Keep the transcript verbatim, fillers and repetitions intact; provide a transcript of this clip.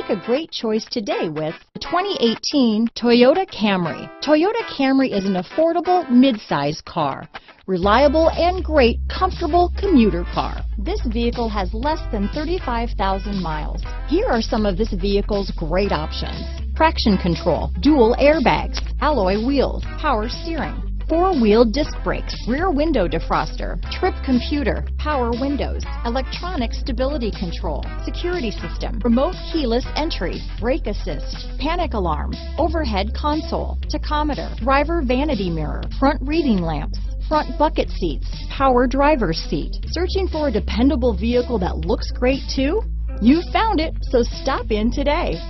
Make a great choice today with the twenty eighteen Toyota Camry. Toyota Camry is an affordable mid-size car, reliable and great comfortable commuter car. This vehicle has less than thirty-five thousand miles. Here are some of this vehicle's great options: traction control, dual airbags, alloy wheels, power steering, four-wheel disc brakes, rear window defroster, trip computer, power windows, electronic stability control, security system, remote keyless entry, brake assist, panic alarm, overhead console, tachometer, driver vanity mirror, front reading lamps, front bucket seats, power driver's seat. Searching for a dependable vehicle that looks great too? You found it, so stop in today.